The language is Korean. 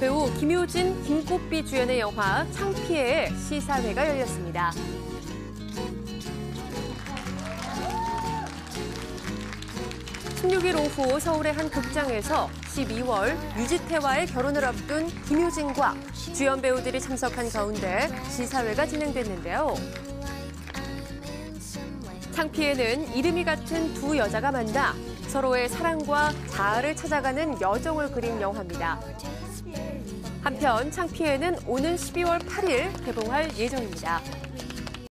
배우 김효진, 김꽃비 주연의 영화 창피해의 시사회가 열렸습니다. (16일) 오후 서울의 한 극장에서 12월 유지태와의 결혼을 앞둔 김효진과 주연 배우들이 참석한 가운데 시사회가 진행됐는데요. 창피해는 이름이 같은 두 여자가 만나 서로의 사랑과 자아를 찾아가는 여정을 그린 영화입니다. 한편 창피해는 오는 12월 8일 개봉할 예정입니다.